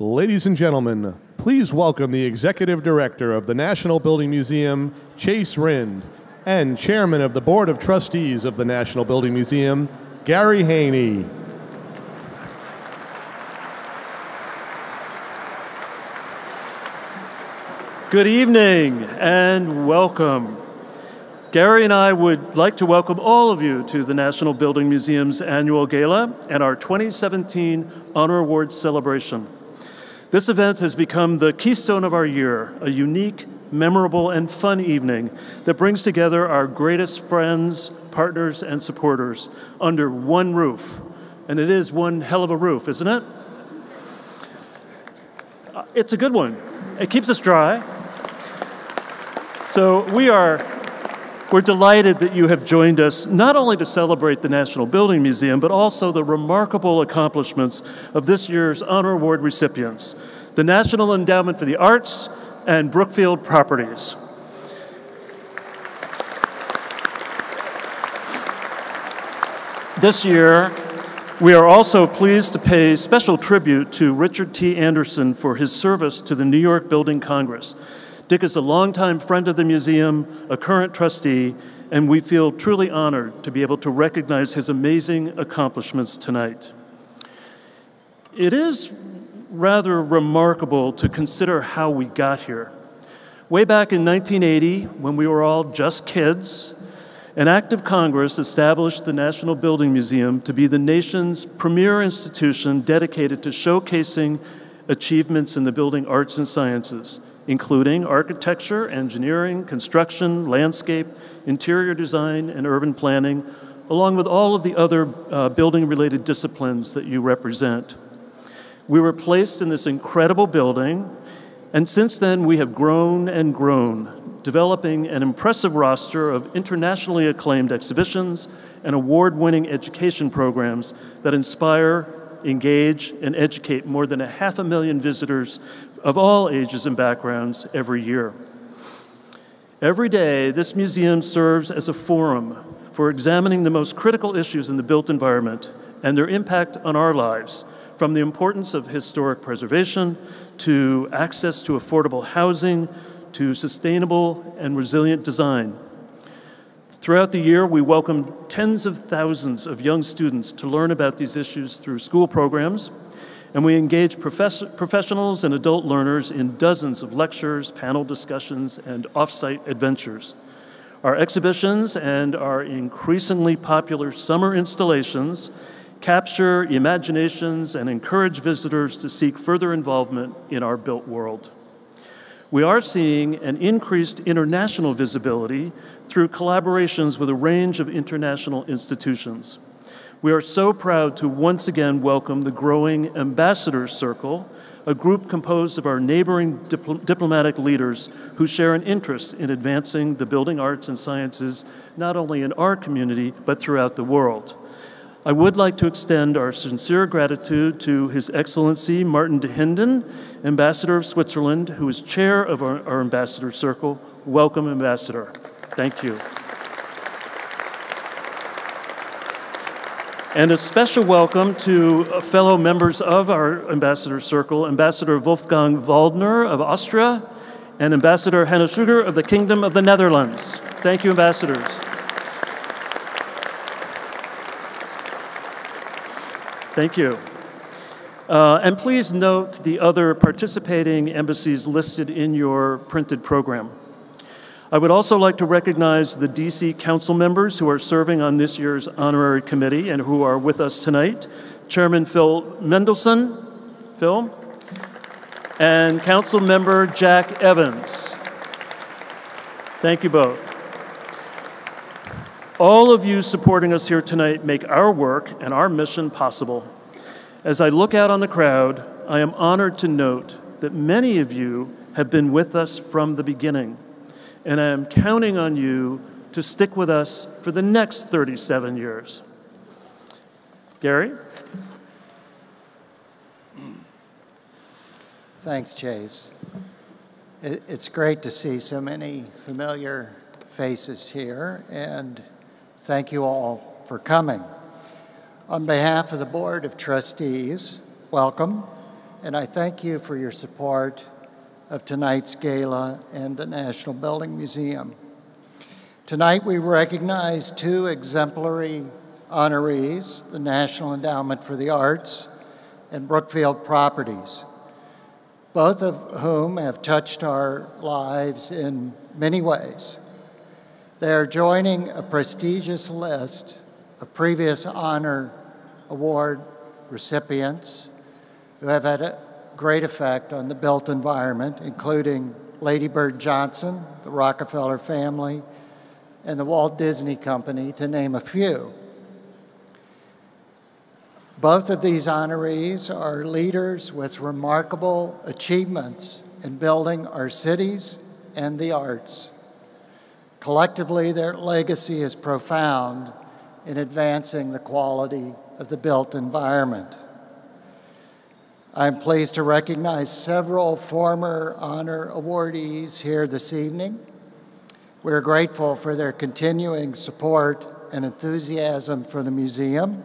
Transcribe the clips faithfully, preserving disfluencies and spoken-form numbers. Ladies and gentlemen, please welcome the Executive Director of the National Building Museum, Chase Rind, and Chairman of the Board of Trustees of the National Building Museum, Gary Haney. Good evening and welcome. Gary and I would like to welcome all of you to the National Building Museum's annual gala and our twenty seventeen Honor Awards celebration. This event has become the keystone of our year, a unique, memorable, and fun evening that brings together our greatest friends, partners, and supporters under one roof. And it is one hell of a roof, isn't it? It's a good one. It keeps us dry. So we are we're delighted that you have joined us not only to celebrate the National Building Museum, but also the remarkable accomplishments of this year's Honor Award recipients, the National Endowment for the Arts and Brookfield Properties. This year, we are also pleased to pay special tribute to Richard T. Anderson for his service to the New York Building Congress. Dick is a longtime friend of the museum, a current trustee, and we feel truly honored to be able to recognize his amazing accomplishments tonight. It is rather remarkable to consider how we got here. Way back in nineteen eighty, when we were all just kids, an act of Congress established the National Building Museum to be the nation's premier institution dedicated to showcasing achievements in the building arts and sciences, including architecture, engineering, construction, landscape, interior design, and urban planning, along with all of the other uh, building-related disciplines that you represent. We were placed in this incredible building, and since then we have grown and grown, developing an impressive roster of internationally acclaimed exhibitions and award-winning education programs that inspire, engage, and educate more than a half a million visitors of all ages and backgrounds every year. Every day, this museum serves as a forum for examining the most critical issues in the built environment and their impact on our lives, from the importance of historic preservation to access to affordable housing to sustainable and resilient design. Throughout the year, we welcome tens of thousands of young students to learn about these issues through school programs, and we engage professionals and adult learners in dozens of lectures, panel discussions, and off-site adventures. Our exhibitions and our increasingly popular summer installations capture imaginations and encourage visitors to seek further involvement in our built world. We are seeing an increased international visibility through collaborations with a range of international institutions. We are so proud to once again welcome the growing Ambassadors Circle, a group composed of our neighboring dipl- diplomatic leaders who share an interest in advancing the building arts and sciences, not only in our community, but throughout the world. I would like to extend our sincere gratitude to His Excellency Martin de Hinden, Ambassador of Switzerland, who is chair of our, our Ambassador Circle. Welcome, Ambassador. Thank you. And a special welcome to fellow members of our Ambassador Circle, Ambassador Wolfgang Waldner of Austria and Ambassador Hannah Schroeder of the Kingdom of the Netherlands. Thank you, ambassadors. Thank you. Uh, and please note the other participating embassies listed in your printed program. I would also like to recognize the D C council members who are serving on this year's honorary committee and who are with us tonight. Chairman Phil Mendelson, Phil, and council member Jack Evans. Thank you both. All of you supporting us here tonight make our work and our mission possible. As I look out on the crowd, I am honored to note that many of you have been with us from the beginning. And I am counting on you to stick with us for the next thirty-seven years. Gary? Thanks, Chase. It's great to see so many familiar faces here, and thank you all for coming. On behalf of the Board of Trustees, welcome, and I thank you for your support of tonight's gala and the National Building Museum. Tonight we recognize two exemplary honorees, the National Endowment for the Arts and Brookfield Properties, both of whom have touched our lives in many ways. They are joining a prestigious list of previous honor award recipients who have had a great effect on the built environment, including Lady Bird Johnson, the Rockefeller family, and the Walt Disney Company, to name a few. Both of these honorees are leaders with remarkable achievements in building our cities and the arts. Collectively, their legacy is profound in advancing the quality of the built environment. I'm pleased to recognize several former honor awardees here this evening. We're grateful for their continuing support and enthusiasm for the museum,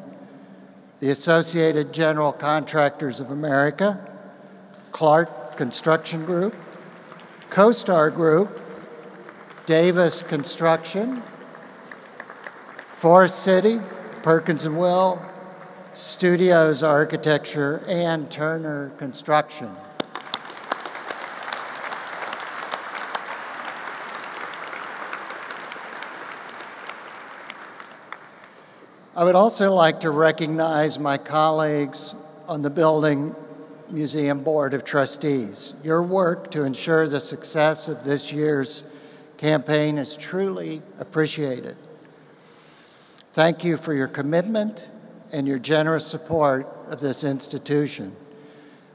the Associated General Contractors of America, Clark Construction Group, CoStar Group, Davis Construction, Forest City, Perkins and Will, Studios Architecture, and Turner Construction. I would also like to recognize my colleagues on the Building Museum Board of Trustees. Your work to ensure the success of this year's campaign is truly appreciated. Thank you for your commitment and your generous support of this institution.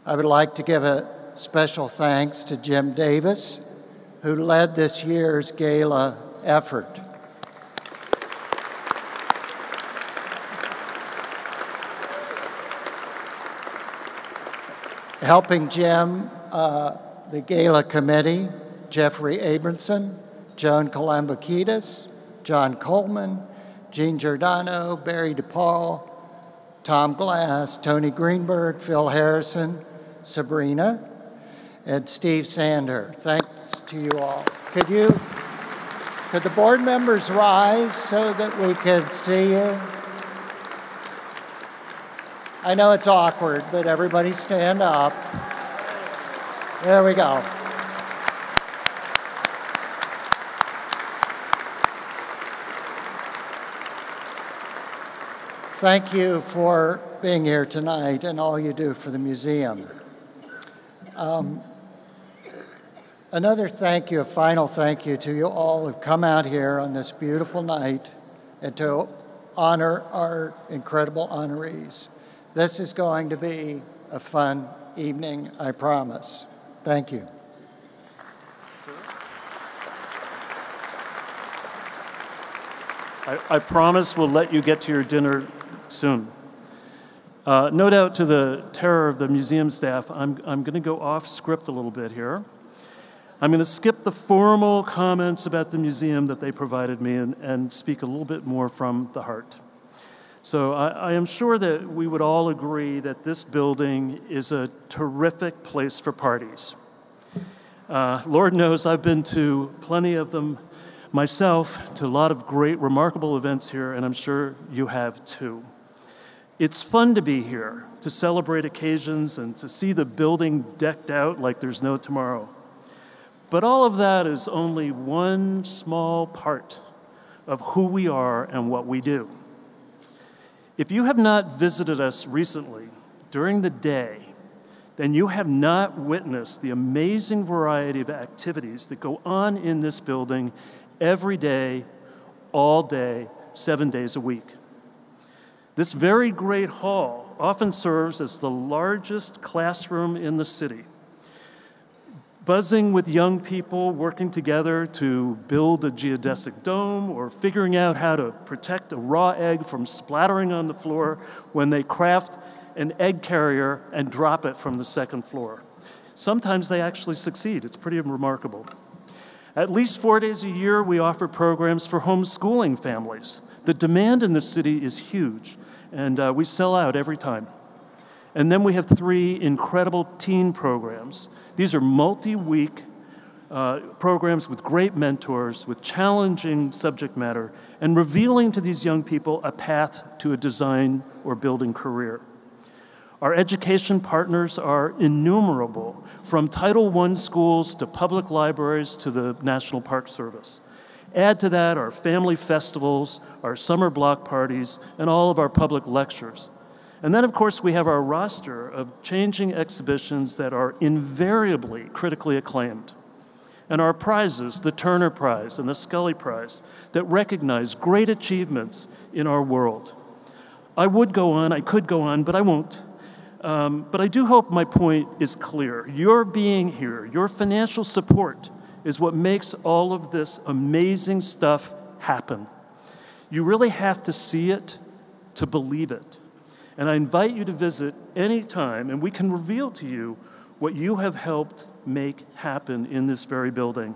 I would like to give a special thanks to Jim Davis, who led this year's gala effort. Helping Jim, uh, the gala committee, Jeffrey Abramson, Joan Kalambukidis, John Coleman, Jean Giordano, Barry DePaul, Tom Glass, Tony Greenberg, Phil Harrison, Sabrina, and Steve Sander. Thanks to you all. Could you, could the board members rise so that we could see you? I know it's awkward, but everybody stand up. There we go. Thank you for being here tonight and all you do for the museum. Um, another thank you, a final thank you to you all who've come out here on this beautiful night and to honor our incredible honorees. This is going to be a fun evening, I promise. Thank you. I, I promise we'll let you get to your dinner soon. Uh, no doubt, to the terror of the museum staff, I'm, I'm going to go off script a little bit here. I'm going to skip the formal comments about the museum that they provided me and, and speak a little bit more from the heart. So I, I am sure that we would all agree that this building is a terrific place for parties. Uh, Lord knows I've been to plenty of them myself, to a lot of great, remarkable events here, and I'm sure you have too. It's fun to be here, to celebrate occasions and to see the building decked out like there's no tomorrow. But all of that is only one small part of who we are and what we do. If you have not visited us recently during the day, then you have not witnessed the amazing variety of activities that go on in this building every day, all day, seven days a week. This very great hall often serves as the largest classroom in the city, buzzing with young people working together to build a geodesic dome or figuring out how to protect a raw egg from splattering on the floor when they craft an egg carrier and drop it from the second floor. Sometimes they actually succeed. It's pretty remarkable. At least four days a year, we offer programs for homeschooling families. The demand in the city is huge, and uh, we sell out every time. And then we have three incredible teen programs. These are multi-week uh, programs with great mentors, with challenging subject matter, and revealing to these young people a path to a design or building career. Our education partners are innumerable, from Title one schools to public libraries to the National Park Service. Add to that our family festivals, our summer block parties, and all of our public lectures. And then, of course, we have our roster of changing exhibitions that are invariably critically acclaimed. And our prizes, the Turner Prize and the Scully Prize, that recognize great achievements in our world. I would go on, I could go on, but I won't. Um, but I do hope my point is clear. Your being here, your financial support is what makes all of this amazing stuff happen. You really have to see it to believe it. And I invite you to visit any time, and we can reveal to you what you have helped make happen in this very building.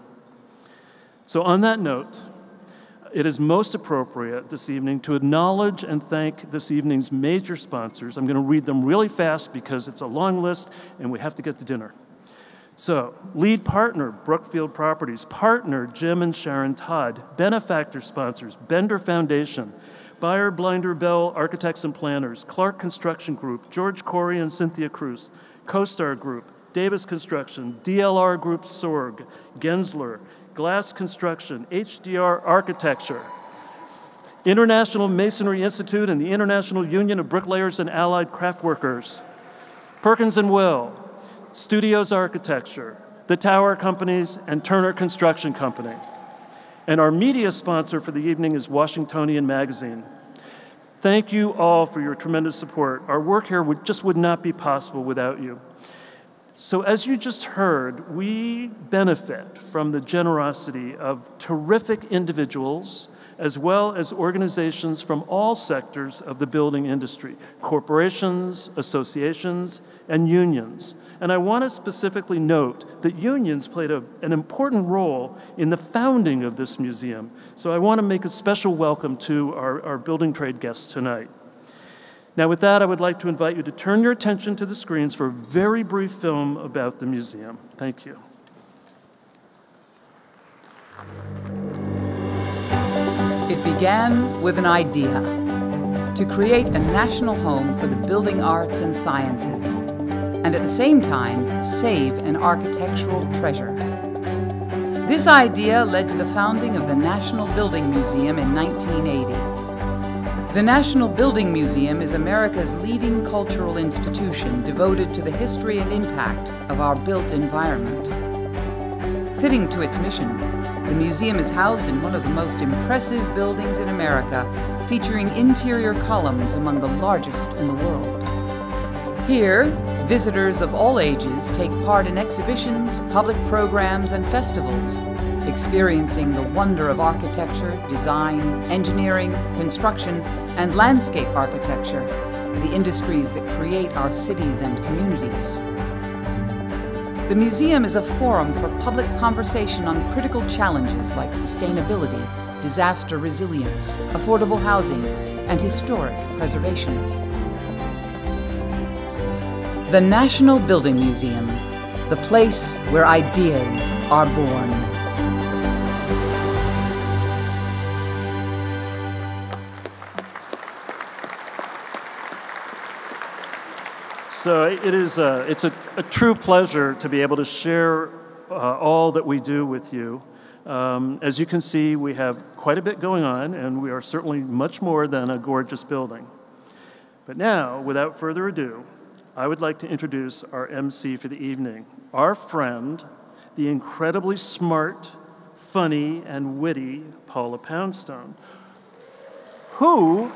So on that note, it is most appropriate this evening to acknowledge and thank this evening's major sponsors. I'm going to read them really fast because it's a long list and we have to get to dinner. So, lead partner, Brookfield Properties, partner, Jim and Sharon Todd, benefactor sponsors, Bender Foundation, Buyer Blinder Bell Architects and Planners, Clark Construction Group, George Corey and Cynthia Cruz, CoStar Group, Davis Construction, D L R Group Sorg, Gensler, Glass Construction, H D R Architecture, International Masonry Institute and the International Union of Bricklayers and Allied Craftworkers, Perkins and Will, Studios Architecture, the Tower Companies, and Turner Construction Company. And our media sponsor for the evening is Washingtonian Magazine. Thank you all for your tremendous support. Our work here would, just would not be possible without you. So as you just heard, we benefit from the generosity of terrific individuals as well as organizations from all sectors of the building industry, corporations, associations, and unions. And I want to specifically note that unions played a, an important role in the founding of this museum. So I want to make a special welcome to our, our building trade guests tonight. Now with that, I would like to invite you to turn your attention to the screens for a very brief film about the museum. Thank you. It began with an idea, to create a national home for the building arts and sciences, and at the same time, save an architectural treasure. This idea led to the founding of the National Building Museum in nineteen eighty. The National Building Museum is America's leading cultural institution devoted to the history and impact of our built environment. Fitting to its mission, the museum is housed in one of the most impressive buildings in America, featuring interior columns among the largest in the world. Here, visitors of all ages take part in exhibitions, public programs, and festivals, experiencing the wonder of architecture, design, engineering, construction, and landscape architecture, the industries that create our cities and communities. The museum is a forum for public conversation on critical challenges like sustainability, disaster resilience, affordable housing, and historic preservation. The National Building Museum, the place where ideas are born. So it is a, it's a, a true pleasure to be able to share uh, all that we do with you. Um, as you can see, we have quite a bit going on, and we are certainly much more than a gorgeous building. But now, without further ado, I would like to introduce our M C for the evening, our friend, the incredibly smart, funny, and witty Paula Poundstone, who,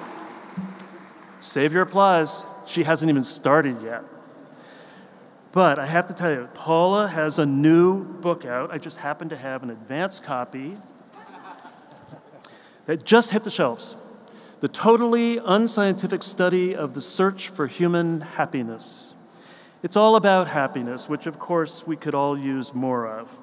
save your applause, she hasn't even started yet. But I have to tell you, Paula has a new book out. I just happen to have an advanced copy that just hit the shelves. The Totally Unscientific Study of the Search for Human Happiness. It's all about happiness, which of course we could all use more of.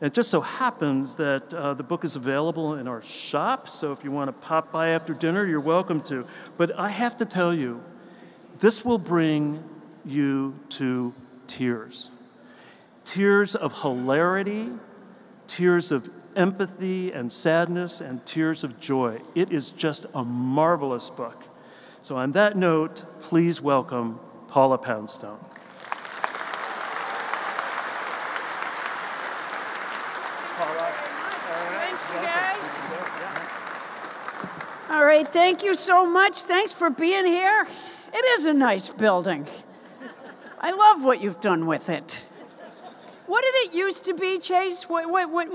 It just so happens that uh, the book is available in our shop, so if you want to pop by after dinner, you're welcome to. But I have to tell you, this will bring you to tears. Tears of hilarity, tears of empathy and sadness, and tears of joy. It is just a marvelous book. So on that note, please welcome Paula Poundstone. All right, thank you so much. Thanks for being here. It is a nice building. I love what you've done with it. What did it used to be, Chase? When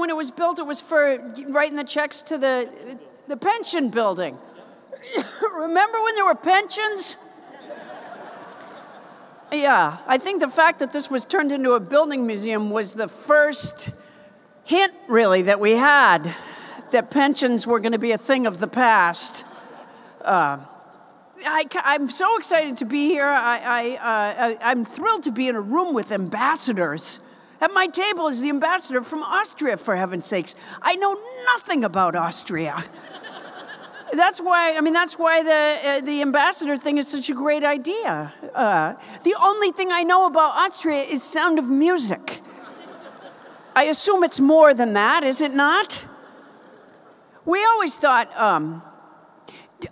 it was built, it was for writing the checks to the, the pension building. Remember when there were pensions? Yeah, I think the fact that this was turned into a building museum was the first hint, really, that we had that pensions were going to be a thing of the past. Uh, I, I'm so excited to be here. I, I, uh, I'm thrilled to be in a room with ambassadors. At my table is the ambassador from Austria, for heaven's sakes. I know nothing about Austria. That's why, I mean, that's why the, uh, the ambassador thing is such a great idea. Uh, the only thing I know about Austria is Sound of Music. I assume it's more than that, is it not? We always thought, um,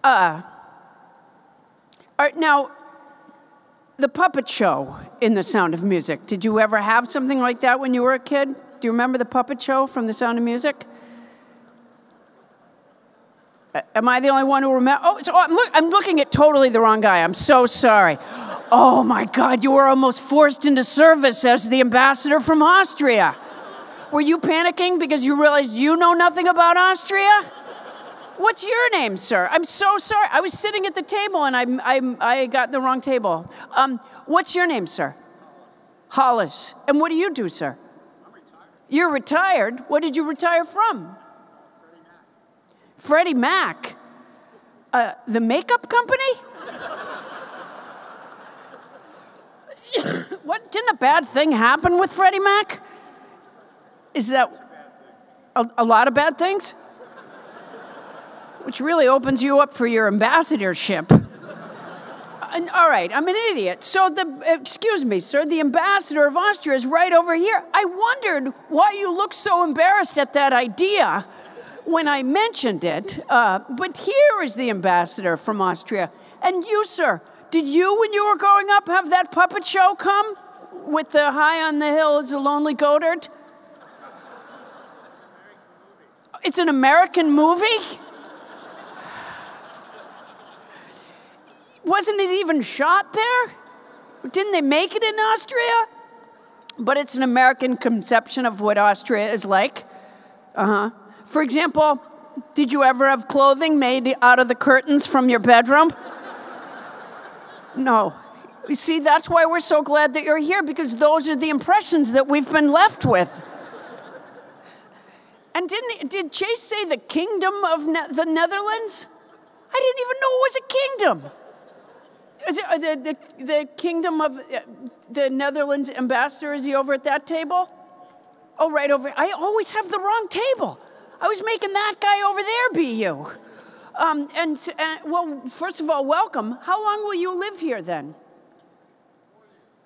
uh, are, now, the puppet show in The Sound of Music, did you ever have something like that when you were a kid? Do you remember the puppet show from The Sound of Music? Uh, am I the only one who remember? Oh, so, oh I'm, look, I'm looking at totally the wrong guy. I'm so sorry. Oh, my God, you were almost forced into service as the ambassador from Austria. Were you panicking because you realized you know nothing about Austria? What's your name, sir? I'm so sorry. I was sitting at the table, and I'm, I'm, I got the wrong table. Um, what's your name, sir? Hollis. Hollis. And what do you do, sir? I'm retired. You're retired? What did you retire from? Freddie Mac. Freddie Mac? Uh, the makeup company? What? Didn't a bad thing happen with Freddie Mac? Is that a, a lot of bad things? Which really opens you up for your ambassadorship. And, all right, I'm an idiot. So the, excuse me, sir, the ambassador of Austria is right over here. I wondered why you looked so embarrassed at that idea when I mentioned it. Uh, but here is the ambassador from Austria. And you, sir, did you, when you were growing up, have that puppet show come with the high on the hill is a lonely goatherd? It's an American movie? Wasn't it even shot there? Didn't they make it in Austria? But it's an American conception of what Austria is like. Uh-huh. For example, did you ever have clothing made out of the curtains from your bedroom? No. You see, that's why we're so glad that you're here, because those are the impressions that we've been left with. And didn't, did Chase say the Kingdom of ne the Netherlands? I didn't even know it was a kingdom. Is it the, the, the Kingdom of the Netherlands ambassador, is he over at that table? Oh, right over. I always have the wrong table. I was making that guy over there be you. Um, and, and, well, first of all, welcome. How long will you live here then?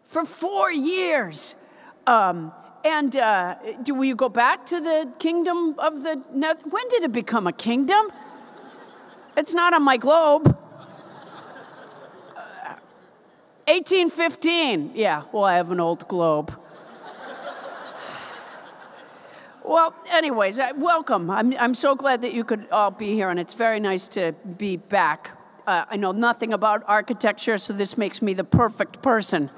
For four years. Um, And uh, do we go back to the Kingdom of the Netherlands? When did it become a kingdom? It's not on my globe. Uh, eighteen fifteen. Yeah, well, I have an old globe. Well, anyways, I, welcome. I'm, I'm so glad that you could all be here, and it's very nice to be back. Uh, I know nothing about architecture, so this makes me the perfect person.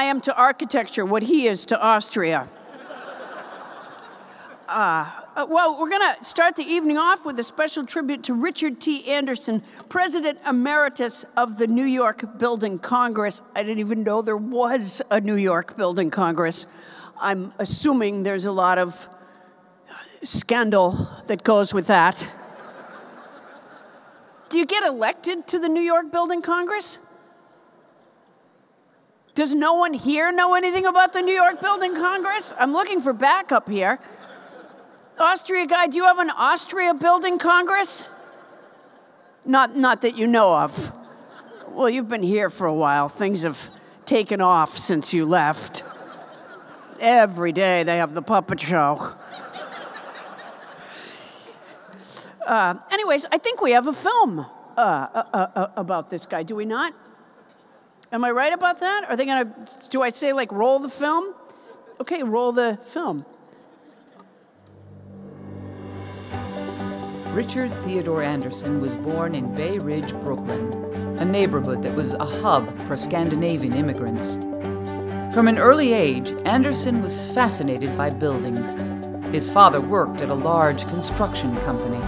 I am to architecture what he is to Austria. Uh, well, we're going to start the evening off with a special tribute to Richard T. Anderson, President Emeritus of the New York Building Congress. I didn't even know there was a New York Building Congress. I'm assuming there's a lot of scandal that goes with that. Do you get elected to the New York Building Congress? Does no one here know anything about the New York Building Congress? I'm looking for backup here. Austria guy, do you have an Austria Building Congress? Not, not that you know of. Well, you've been here for a while. Things have taken off since you left. Every day they have the puppet show. Uh, anyways, I think we have a film uh, uh, uh, about this guy, do we not? Am I right about that? Are they gonna, do I say like roll the film? Okay, roll the film. Richard Theodore Anderson was born in Bay Ridge, Brooklyn, a neighborhood that was a hub for Scandinavian immigrants. From an early age, Anderson was fascinated by buildings. His father worked at a large construction company.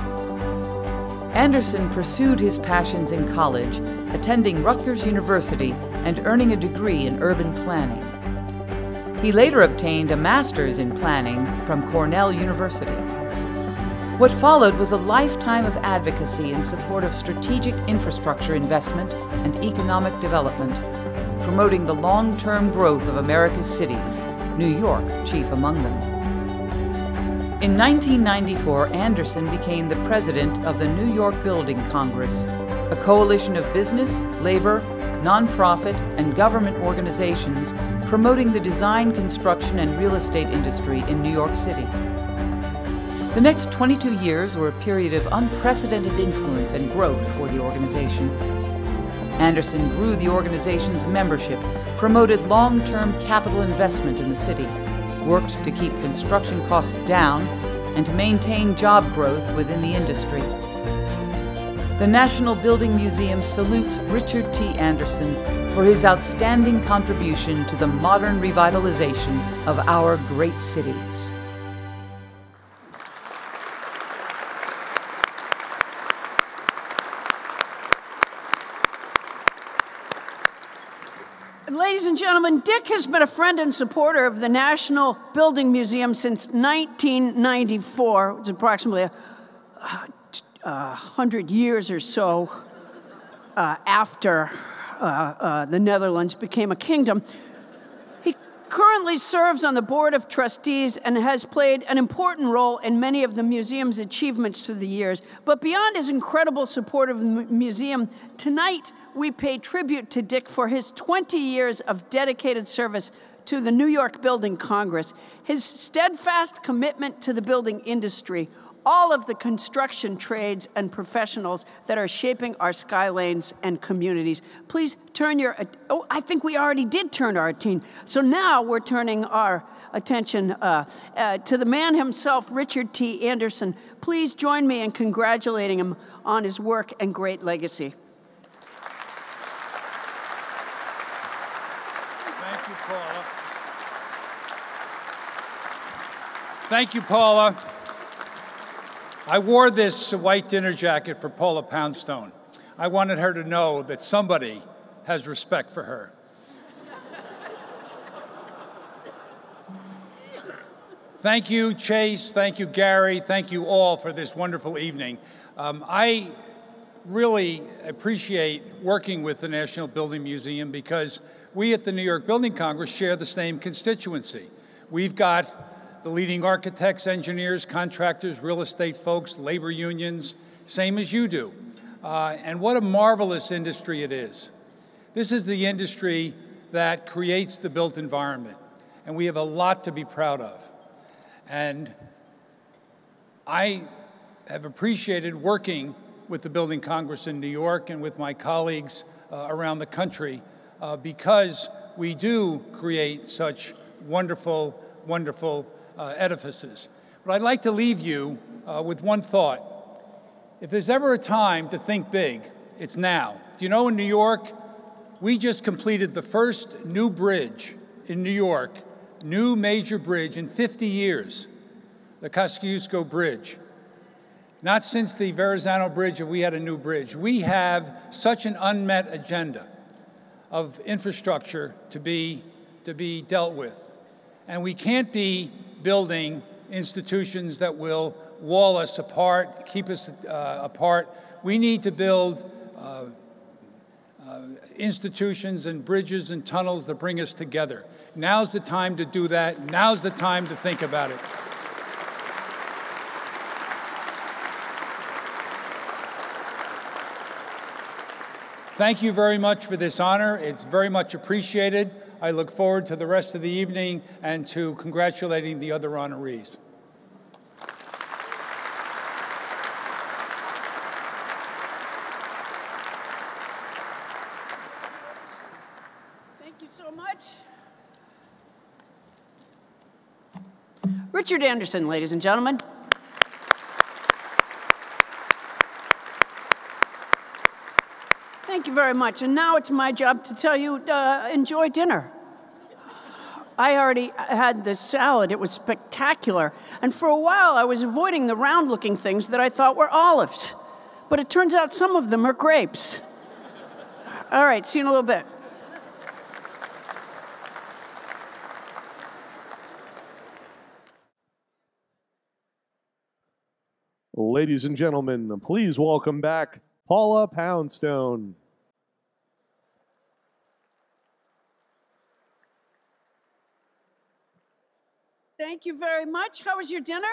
Anderson pursued his passions in college, attending Rutgers University and earning a degree in urban planning. He later obtained a master's in planning from Cornell University. What followed was a lifetime of advocacy in support of strategic infrastructure investment and economic development, promoting the long-term growth of America's cities, New York chief among them. In nineteen ninety-four, Anderson became the president of the New York Building Congress, a coalition of business, labor, nonprofit, and government organizations promoting the design, construction, and real estate industry in New York City. The next twenty-two years were a period of unprecedented influence and growth for the organization. Anderson grew the organization's membership, promoted long-term capital investment in the city, worked to keep construction costs down, and to maintain job growth within the industry. The National Building Museum salutes Richard T. Anderson for his outstanding contribution to the modern revitalization of our great cities. Ladies and gentlemen, Dick has been a friend and supporter of the National Building Museum since nineteen ninety-four. It's approximately a, a hundred years or so uh, after uh, uh, the Netherlands became a kingdom. He currently serves on the Board of Trustees and has played an important role in many of the museum's achievements through the years. But beyond his incredible support of the museum, tonight we pay tribute to Dick for his twenty years of dedicated service to the New York Building Congress, his steadfast commitment to the building industry, all of the construction trades and professionals that are shaping our skylanes and communities. Please turn your, oh, I think we already did turn our attention. So now we're turning our attention uh, uh, to the man himself, Richard T. Anderson. Please join me in congratulating him on his work and great legacy. Thank you, Paula. I wore this white dinner jacket for Paula Poundstone. I wanted her to know that somebody has respect for her. Thank you, Chase. Thank you, Gary. Thank you all for this wonderful evening. Um, I really appreciate working with the National Building Museum because we at the New York Building Congress share the same constituency. We've got the leading architects, engineers, contractors, real estate folks, labor unions, same as you do. Uh, and what a marvelous industry it is. This is the industry that creates the built environment, and we have a lot to be proud of. And I have appreciated working with the Building Congress in New York and with my colleagues uh, around the country uh, because we do create such wonderful, wonderful Uh, edifices. But I'd like to leave you uh, with one thought. If there's ever a time to think big, it's now. Do you know in New York, we just completed the first new bridge in New York, new major bridge in fifty years, the Kosciuszko Bridge. Not since the Verrazano Bridge have we had a new bridge. We have such an unmet agenda of infrastructure to be, to be dealt with. And we can't be building institutions that will wall us apart, keep us uh, apart. We need to build uh, uh, institutions and bridges and tunnels that bring us together. Now's the time to do that. Now's the time to think about it. Thank you very much for this honor. It's very much appreciated. I look forward to the rest of the evening and to congratulating the other honorees. Thank you so much. Richard Anderson, ladies and gentlemen. Thank you very much. And now it's my job to tell you, uh, enjoy dinner. I already had this salad. It was spectacular. And for a while, I was avoiding the round-looking things that I thought were olives. But it turns out some of them are grapes. All right, see you in a little bit. Ladies and gentlemen, please welcome back Paula Poundstone. Thank you very much. How was your dinner?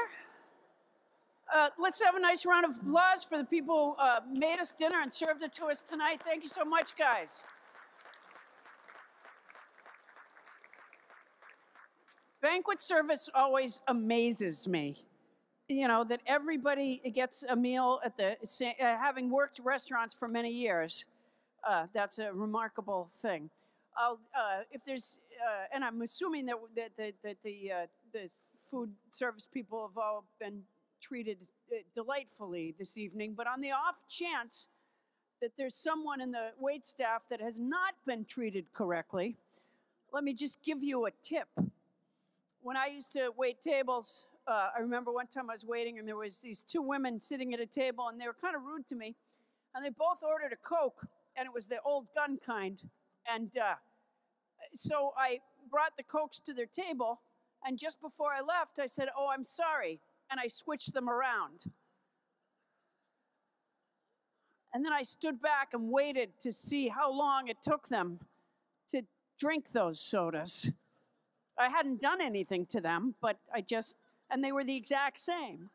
Uh, let's have a nice round of applause for the people who uh, made us dinner and served it to us tonight. Thank you so much, guys. Banquet service always amazes me. You know, that everybody gets a meal at the same, uh, having worked restaurants for many years. Uh, that's a remarkable thing. I'll, uh, if there's, uh, and I'm assuming that, that, that, that the, uh, the food service people have all been treated uh, delightfully this evening, but on the off chance that there's someone in the wait staff that has not been treated correctly, let me just give you a tip. When I used to wait tables, Uh, I remember one time I was waiting and there was these two women sitting at a table and they were kind of rude to me. And they both ordered a Coke and it was the old gun kind. And uh, so I brought the Cokes to their table and just before I left I said, "Oh, I'm sorry." And I switched them around. And then I stood back and waited to see how long it took them to drink those sodas. I hadn't done anything to them, but I just... And they were the exact same.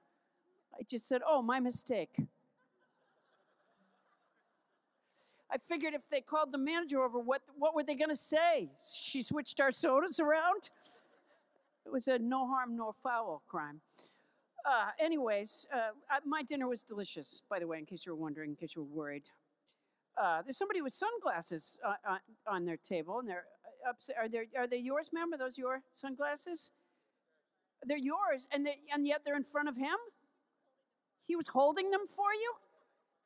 I just said, "Oh, my mistake." I figured if they called the manager over, what, what were they going to say? She switched our sodas around? It was a no harm, no foul crime. Uh, anyways, uh, I, my dinner was delicious, by the way, in case you were wondering, in case you were worried. Uh, there's somebody with sunglasses on, on, on their table, and they're upset. Are they, are they yours, ma'am? Are those your sunglasses? They're yours, and, they, and yet they're in front of him? He was holding them for you?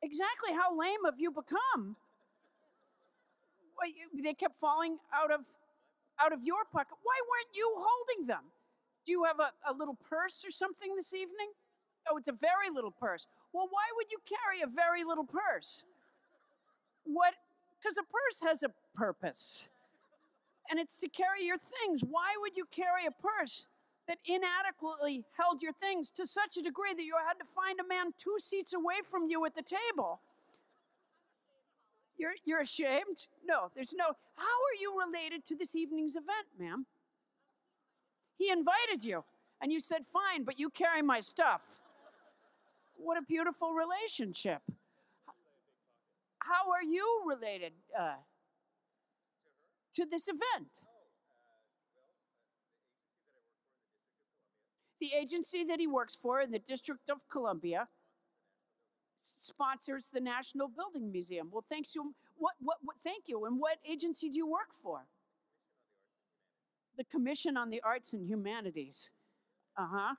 Exactly how lame have you become? They kept falling out of, out of your pocket. Why weren't you holding them? Do you have a, a little purse or something this evening? Oh, it's a very little purse. Well, why would you carry a very little purse? What? Because a purse has a purpose, and it's to carry your things. Why would you carry a purse that inadequately held your things to such a degree that you had to find a man two seats away from you at the table? You're, you're ashamed? No, there's no... How are you related to this evening's event, ma'am? He invited you, and you said, "Fine, but you carry my stuff." What a beautiful relationship. How are you related uh, to this event? The agency that he works for in the District of Columbia sponsors the National Building Museum. Well, thanks you. What, what, what, thank you. And what agency do you work for? The Commission on the Arts and Humanities. Uh-huh.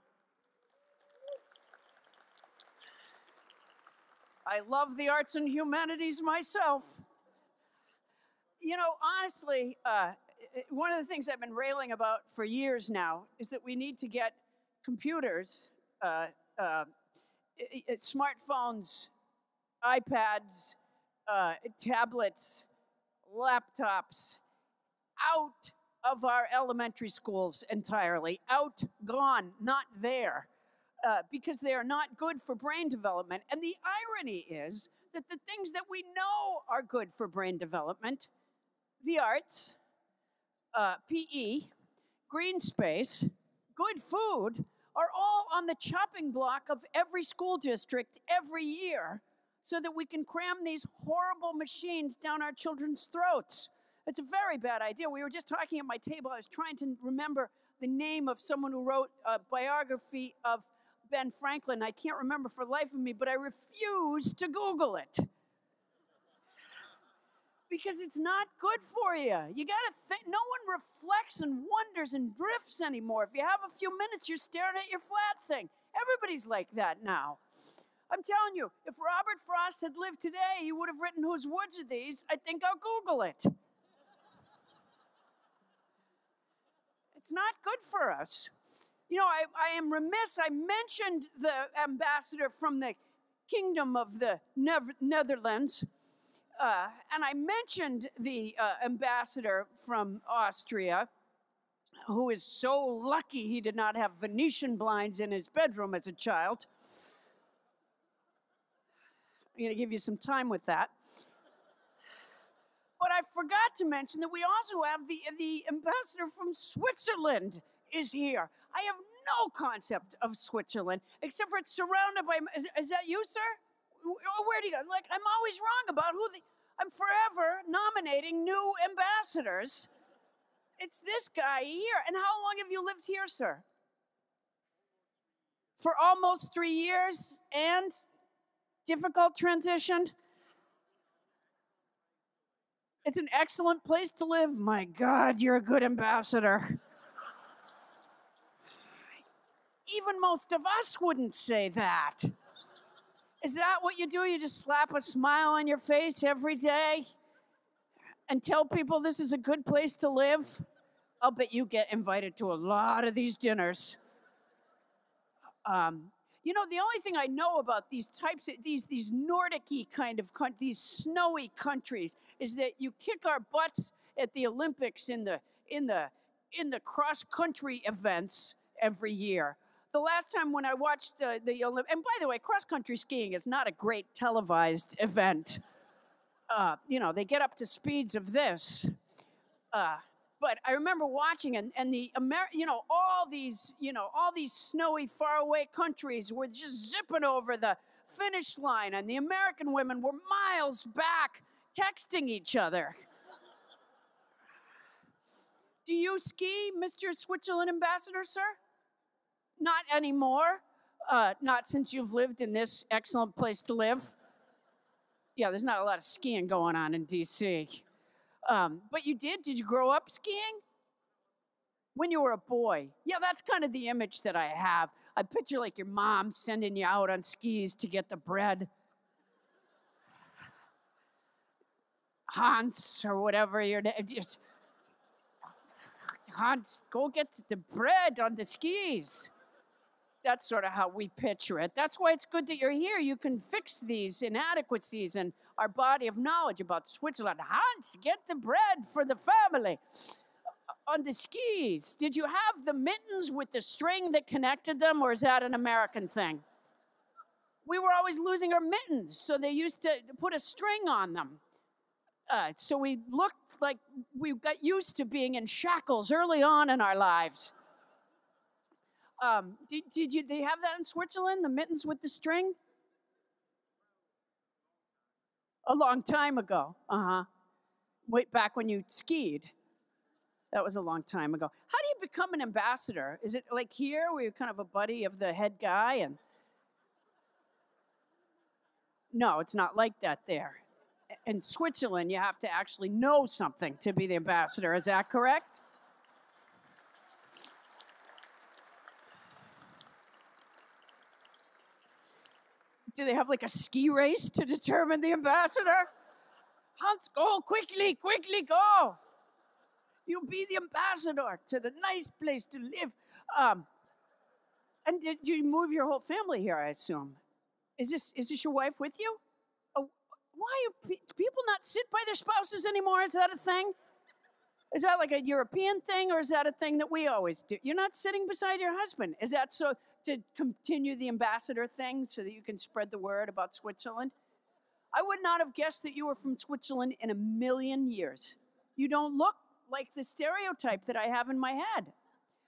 I love the arts and humanities myself. You know, honestly, uh, one of the things I've been railing about for years now is that we need to get computers, uh, uh, smartphones, iPads, uh, tablets, laptops out of our elementary schools entirely. Out, gone, not there, uh, because they are not good for brain development. And the irony is that the things that we know are good for brain development, the arts, uh, P E, green space, good food, are all on the chopping block of every school district every year so that we can cram these horrible machines down our children's throats. It's a very bad idea. We were just talking at my table. I was trying to remember the name of someone who wrote a biography of Ben Franklin. I can't remember for the life of me, but I refuse to Google it. Because it's not good for you. You gotta think, no one reflects and wonders and drifts anymore. If you have a few minutes, you're staring at your flat thing. Everybody's like that now. I'm telling you, if Robert Frost had lived today, he would have written Whose Woods Are These? I think I'll Google it. It's not good for us. You know, I, I am remiss. I mentioned the ambassador from the Kingdom of the Never Netherlands. Uh, and I mentioned the uh, ambassador from Austria, who is so lucky he did not have Venetian blinds in his bedroom as a child. I'm going to give you some time with that. But I forgot to mention that we also have the, the ambassador from Switzerland is here. I have no concept of Switzerland, except for it's surrounded by... Is, is that you, sir? Where do you go? Like, I'm always wrong about who the... I'm forever nominating new ambassadors. It's this guy here. And how long have you lived here, sir? For almost three years and difficult transition. It's an excellent place to live. My God, you're a good ambassador. Even most of us wouldn't say that. Is that what you do? You just slap a smile on your face every day and tell people this is a good place to live? I'll bet you get invited to a lot of these dinners. Um, you know, the only thing I know about these types of, these, these Nordic-y kind of, these snowy countries is that you kick our butts at the Olympics in the, in the, in the cross-country events every year. The last time when I watched uh, the Olympics, and by the way, cross-country skiing is not a great televised event. Uh, you know, they get up to speeds of this. Uh, but I remember watching, and, and the, Amer you know, all these, you know, all these snowy, faraway countries were just zipping over the finish line, and the American women were miles back texting each other. Do you ski, Mister Switzerland Ambassador, sir? Not anymore. Uh, not since you've lived in this excellent place to live. Yeah, there's not a lot of skiing going on in D C Um, but you did? Did you grow up skiing? When you were a boy. Yeah, that's kind of the image that I have. I picture like your mom sending you out on skis to get the bread. Hans or whatever your name is. Hans, go get the bread on the skis. That's sort of how we picture it. That's why it's good that you're here. You can fix these inadequacies in our body of knowledge about Switzerland. Hans, get the bread for the family on the skis. Did you have the mittens with the string that connected them, or is that an American thing? We were always losing our mittens, so they used to put a string on them. Uh, so we looked like we got used to being in shackles early on in our lives. Um, did, did you, they have that in Switzerland, the mittens with the string? A long time ago, uh-huh. Way back when you skied. That was a long time ago. How do you become an ambassador? Is it like here where you're kind of a buddy of the head guy? And no, it's not like that there. In Switzerland, you have to actually know something to be the ambassador. Is that correct? Do they have like a ski race to determine the ambassador? Hans, go quickly, quickly go. You'll be the ambassador to the nice place to live. Um, and did you move your whole family here, I assume? Is this, is this your wife with you? Why do people not sit by their spouses anymore? Is that a thing? Is that like a European thing, or is that a thing that we always do? You're not sitting beside your husband. Is that so to continue the ambassador thing so that you can spread the word about Switzerland? I would not have guessed that you were from Switzerland in a million years. You don't look like the stereotype that I have in my head.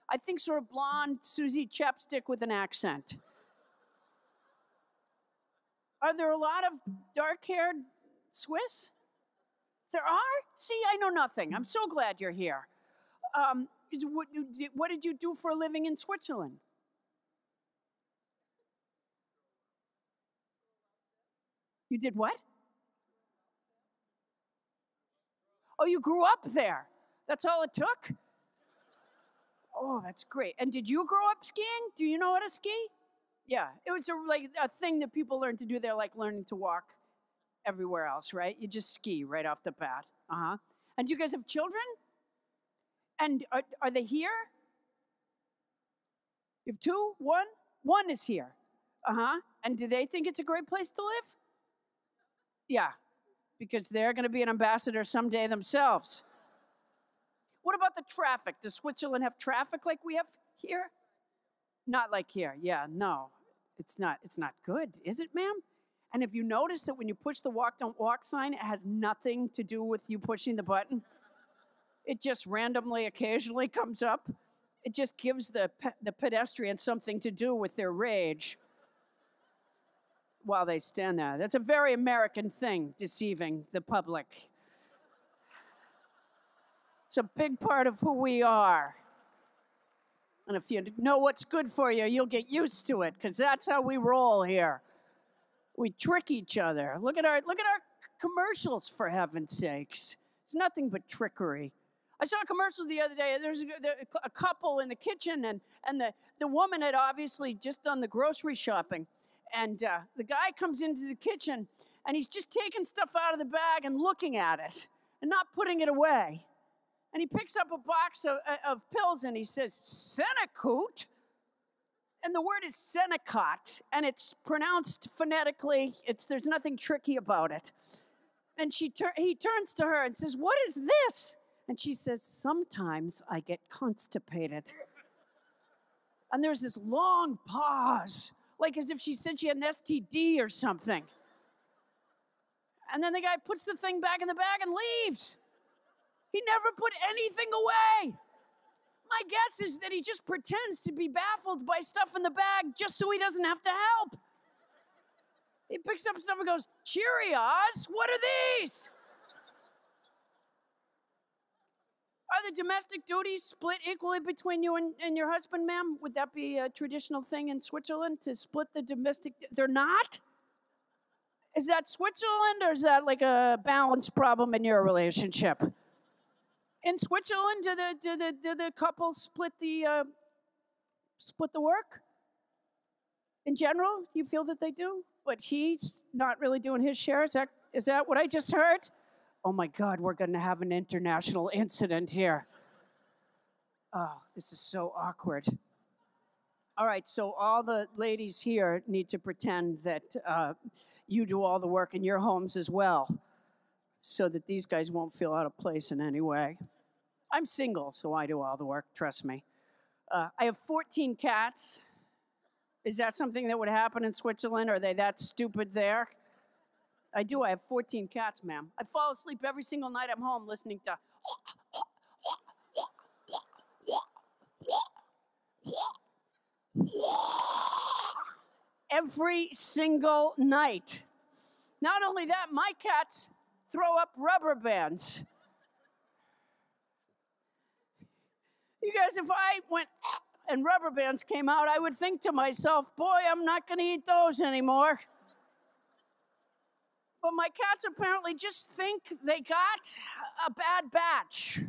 I think sort of blonde, Susie Chapstick with an accent. Are there a lot of dark-haired Swiss? There are? See, I know nothing. I'm so glad you're here. Um, what did you do for a living in Switzerland? You did what? Oh, you grew up there. That's all it took? Oh, that's great. And did you grow up skiing? Do you know how to ski? Yeah, it was a, like a thing that people learn to do there, like learning to walk everywhere else, right? You just ski right off the bat. Uh-huh. And you guys have children? And are, are they here? You have two? One? One is here. Uh-huh. And do they think it's a great place to live? Yeah, because they're going to be an ambassador someday themselves. What about the traffic? Does Switzerland have traffic like we have here? Not like here. Yeah, no. It's not, it's not good, is it, ma'am? And if you notice that when you push the walk, don't walk sign, it has nothing to do with you pushing the button. It just randomly, occasionally comes up. It just gives the, pe the pedestrian something to do with their rage while they stand there. That's a very American thing, deceiving the public. It's a big part of who we are. And if you know what's good for you, you'll get used to it, because that's how we roll here. We trick each other. Look at our, look at our commercials, for heaven's sakes. It's nothing but trickery. I saw a commercial the other day. There's a, a couple in the kitchen, and, and the, the woman had obviously just done the grocery shopping. And uh, the guy comes into the kitchen, and he's just taking stuff out of the bag and looking at it and not putting it away. And he picks up a box of, of pills, and he says, Senecute? And the word is Senecot, and it's pronounced phonetically. It's, there's nothing tricky about it. And she tur he turns to her and says, what is this? And she says, sometimes I get constipated. And there's this long pause, like as if she said she had an S T D or something. And then the guy puts the thing back in the bag and leaves. He never put anything away. My guess is that he just pretends to be baffled by stuff in the bag just so he doesn't have to help. He picks up stuff and goes, Cheerios, what are these? Are the domestic duties split equally between you and, and your husband, ma'am? Would that be a traditional thing in Switzerland, to split the domestic? They're not? Is that Switzerland, or is that like a balance problem in your relationship? In Switzerland, do the do the do the couples split the uh, split the work? In general, you feel that they do, but he's not really doing his share. Is that is that what I just heard? Oh my God, we're going to have an international incident here. Oh, this is so awkward. All right, so all the ladies here need to pretend that uh, you do all the work in your homes as well, so that these guys won't feel out of place in any way. I'm single, so I do all the work, trust me. Uh, I have fourteen cats. Is that something that would happen in Switzerland? Are they that stupid there? I do, I have fourteen cats, ma'am. I fall asleep every single night I'm home listening to every single night. Not only that, my cats throw up rubber bands. You guys, if I went and rubber bands came out, I would think to myself, boy, I'm not gonna eat those anymore. But my cats apparently just think they got a bad batch.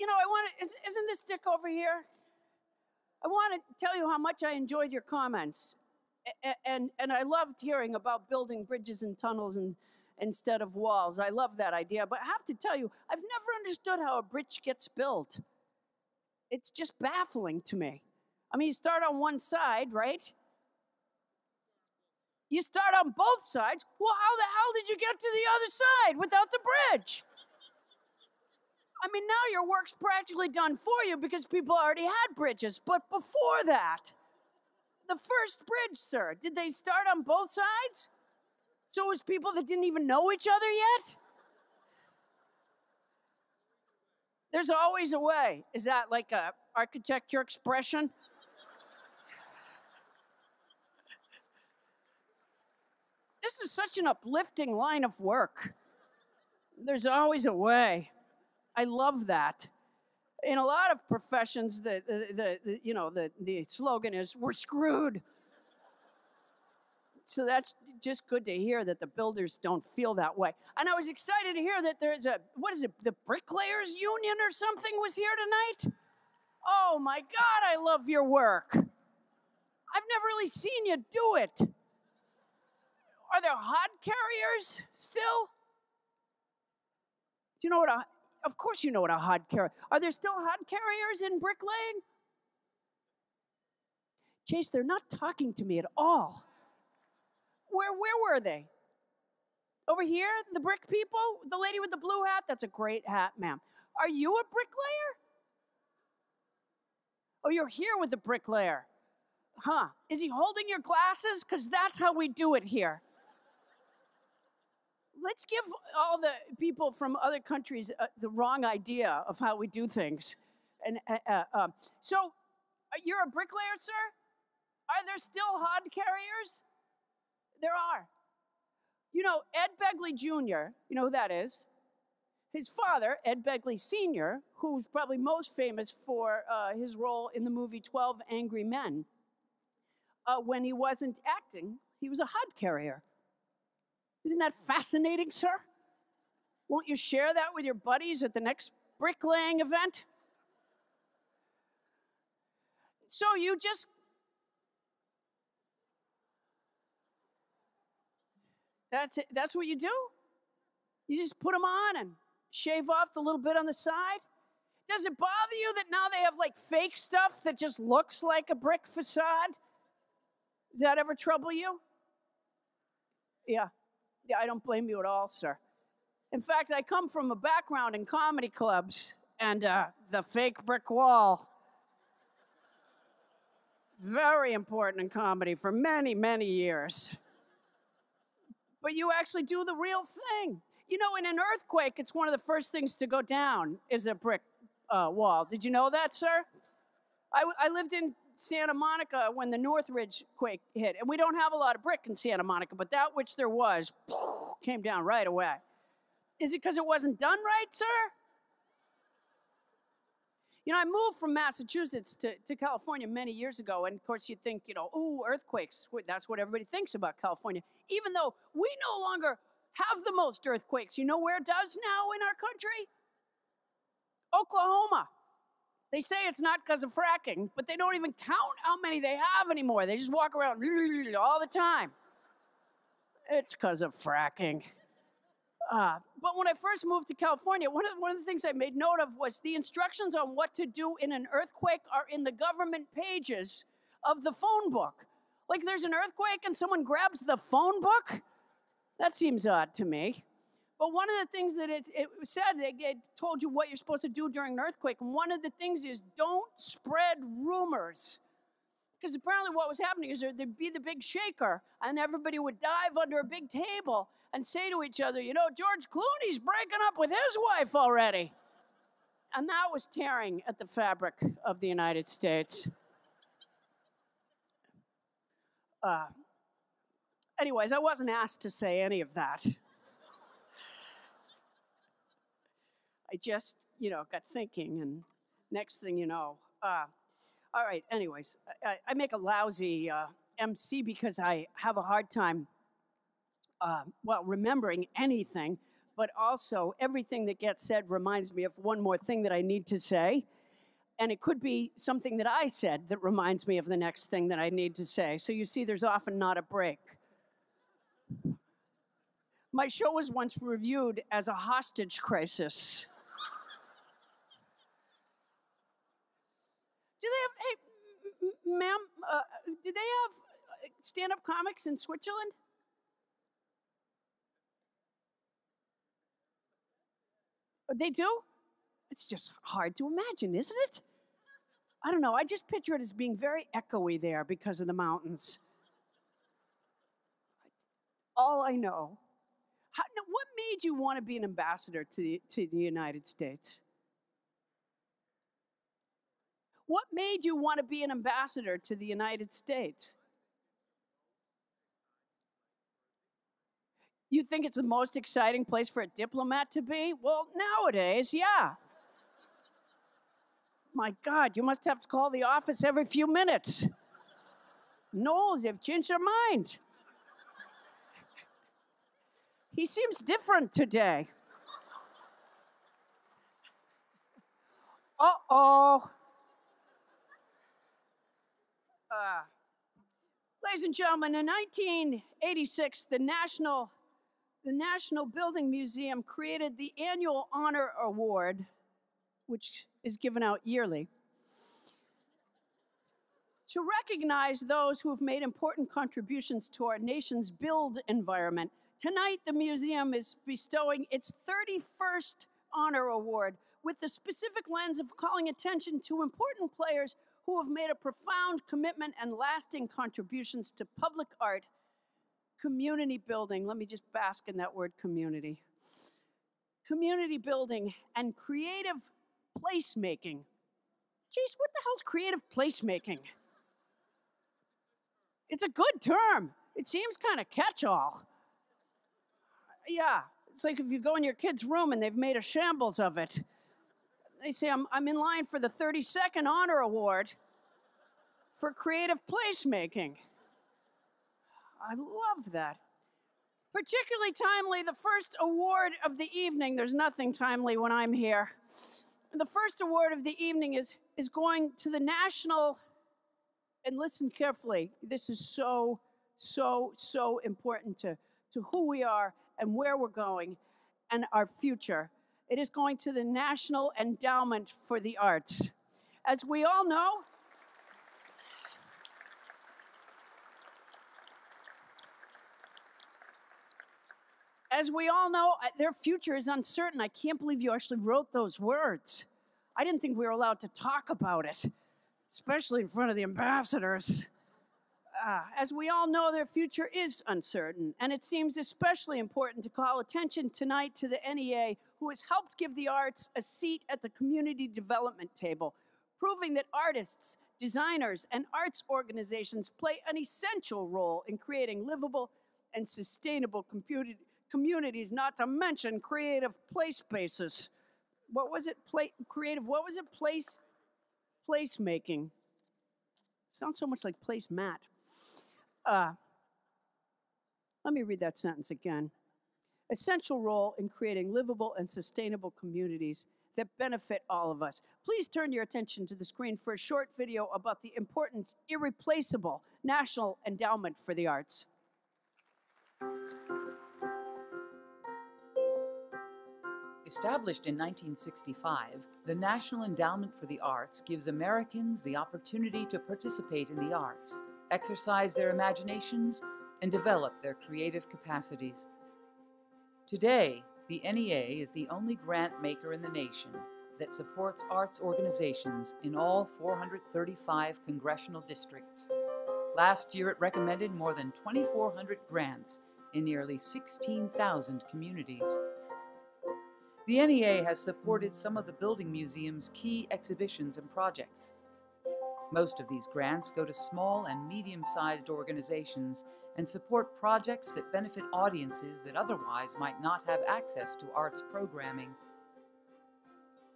You know, I wanna, isn't this Dick over here? I wanna tell you how much I enjoyed your comments. And, and I loved hearing about building bridges and tunnels and, instead of walls. I love that idea. But I have to tell you, I've never understood how a bridge gets built. It's just baffling to me. I mean, you start on one side, right? You start on both sides. Well, how the hell did you get to the other side without the bridge? I mean, now your work's practically done for you because people already had bridges. But before that, the first bridge, sir, did they start on both sides? So it was people that didn't even know each other yet? There's always a way. Is that like an architecture expression? This is such an uplifting line of work. There's always a way. I love that. In a lot of professions, the, the, the, the you know, the, the slogan is, we're screwed. So that's just good to hear that the builders don't feel that way. And I was excited to hear that there's a, what is it, the bricklayers union or something was here tonight? Oh my God, I love your work. I've never really seen you do it. Are there hod carriers still? Do you know what a, of course you know what a hod carrier, are there still hod carriers in bricklaying? Chase, they're not talking to me at all. Where, where were they? Over here, the brick people? The lady with the blue hat? That's a great hat, ma'am. Are you a bricklayer? Oh, you're here with the bricklayer. Huh. Is he holding your glasses? Because that's how we do it here. Let's give all the people from other countries uh, the wrong idea of how we do things. And uh, uh, So, uh, you're a bricklayer, sir? Are there still hod carriers? There are. You know, Ed Begley Junior, you know who that is? His father, Ed Begley Senior, who's probably most famous for uh, his role in the movie twelve Angry Men. Uh, when he wasn't acting, he was a hod carrier. Isn't that fascinating, sir? Won't you share that with your buddies at the next bricklaying event? So you just That's it. That's what you do? You just put them on and shave off the little bit on the side? Does it bother you that now they have like fake stuff that just looks like a brick facade? Does that ever trouble you? Yeah. Yeah, I don't blame you at all, sir. In fact, I come from a background in comedy clubs and uh, the fake brick wall. Very important in comedy for many, many years. But you actually do the real thing. You know, in an earthquake, it's one of the first things to go down is a brick uh, wall. Did you know that, sir? I, I lived in Santa Monica when the Northridge quake hit, and we don't have a lot of brick in Santa Monica, but that which there was came down right away. Is it because it wasn't done right, sir? You know, I moved from Massachusetts to, to California many years ago, and of course you think, you know, ooh, earthquakes, that's what everybody thinks about California. Even though we no longer have the most earthquakes. You know where it does now in our country? Oklahoma. They say it's not because of fracking, but they don't even count how many they have anymore. They just walk around all the time. It's because of fracking. Uh, but when I first moved to California, one of, one of the things I made note of was the instructions on what to do in an earthquake are in the government pages of the phone book. Like there's an earthquake and someone grabs the phone book? That seems odd to me. But one of the things that it, it said, it, it told you what you're supposed to do during an earthquake. And one of the things is don't spread rumors. Because apparently what was happening is there'd be the big shaker and everybody would dive under a big table and say to each other, you know, George Clooney's breaking up with his wife already. And that was tearing at the fabric of the United States. Uh, anyways, I wasn't asked to say any of that. I just, you know, got thinking and next thing you know, uh, all right, anyways, I, I make a lousy uh, M C because I have a hard time, uh, well, remembering anything, but also everything that gets said reminds me of one more thing that I need to say, and it could be something that I said that reminds me of the next thing that I need to say. So you see, there's often not a break. My show was once reviewed as a hostage crisis. Do they have, hey, ma'am, uh, do they have stand-up comics in Switzerland? They do? It's just hard to imagine, isn't it? I don't know, I just picture it as being very echoey there because of the mountains. All I know. How, now, what made you want to be an ambassador to the, to the United States? What made you want to be an ambassador to the United States? You think it's the most exciting place for a diplomat to be? Well, nowadays, yeah. My God, you must have to call the office every few minutes. Knowles, they've changed their mind. He seems different today. Uh-oh. Uh, ladies and gentlemen, in nineteen eighty-six, the National, the National Building Museum created the annual Honor Award, which is given out yearly, to recognize those who have made important contributions to our nation's build environment. Tonight, the museum is bestowing its thirty-first Honor Award with the specific lens of calling attention to important players who have made a profound commitment and lasting contributions to public art, community building. Let me just bask in that word, community. Community building and creative placemaking. Geez, what the hell's creative placemaking? It's a good term. It seems kind of catch-all. Yeah, it's like if you go in your kid's room and they've made a shambles of it. They say, I'm, I'm in line for the thirty-second Honor Award for creative placemaking. I love that. Particularly timely, the first award of the evening. There's nothing timely when I'm here. The first award of the evening is, is going to the National, and listen carefully, this is so, so, so important to, to who we are and where we're going and our future. It is going to the National Endowment for the Arts. As we all know, as we all know, their future is uncertain. I can't believe you actually wrote those words. I didn't think we were allowed to talk about it, especially in front of the ambassadors. Uh, as we all know, their future is uncertain, and it seems especially important to call attention tonight to the N E A, who has helped give the arts a seat at the community development table, proving that artists, designers, and arts organizations play an essential role in creating livable and sustainable communities, not to mention creative play spaces. What was it? Play, creative, what was it? Place, placemaking. It sounds so much like placemat. Uh, let me read that sentence again. Essential role in creating livable and sustainable communities that benefit all of us. Please turn your attention to the screen for a short video about the important, irreplaceable National Endowment for the Arts. Established in nineteen sixty-five, the National Endowment for the Arts gives Americans the opportunity to participate in the arts, exercise their imaginations, and develop their creative capacities. Today, the N E A is the only grant maker in the nation that supports arts organizations in all four hundred thirty-five congressional districts. Last year, it recommended more than twenty-four hundred grants in nearly sixteen thousand communities. The N E A has supported some of the Building Museum's key exhibitions and projects. Most of these grants go to small and medium-sized organizations and support projects that benefit audiences that otherwise might not have access to arts programming.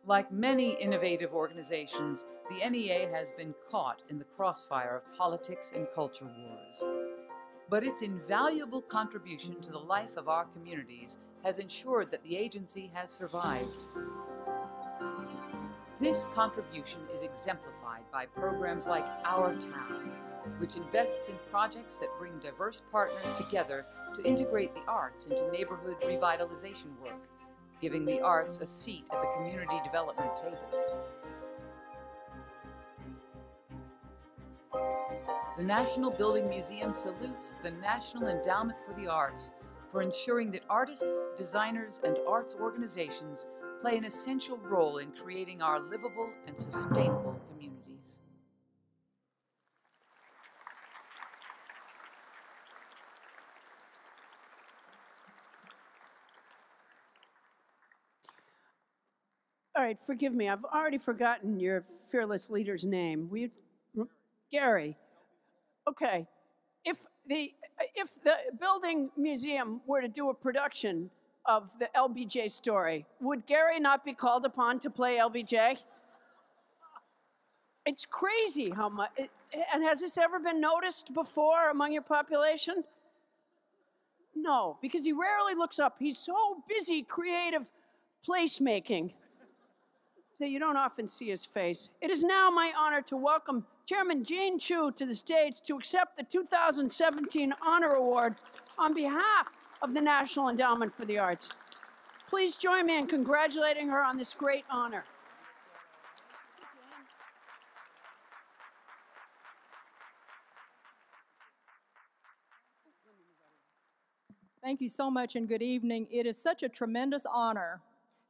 Like many innovative organizations, the N E A has been caught in the crossfire of politics and culture wars. But its invaluable contribution to the life of our communities has ensured that the agency has survived. This contribution is exemplified by programs like Our Town, which invests in projects that bring diverse partners together to integrate the arts into neighborhood revitalization work, giving the arts a seat at the community development table. The National Building Museum salutes the National Endowment for the Arts for ensuring that artists, designers, and arts organizations play an essential role in creating our livable and sustainable communities. All right, forgive me, I've already forgotten your fearless leader's name. Will you, Gary? Okay, if the, if the building museum were to do a production of the L B J story, would Gary not be called upon to play L B J? It's crazy how much, it, and has this ever been noticed before among your population? No, because he rarely looks up. He's so busy creative placemaking that you don't often see his face. It is now my honor to welcome Chairman Jane Chu to the stage to accept the two thousand seventeen Honor Award on behalf of the National Endowment for the Arts. Please join me in congratulating her on this great honor. Thank you so much and good evening. It is such a tremendous honor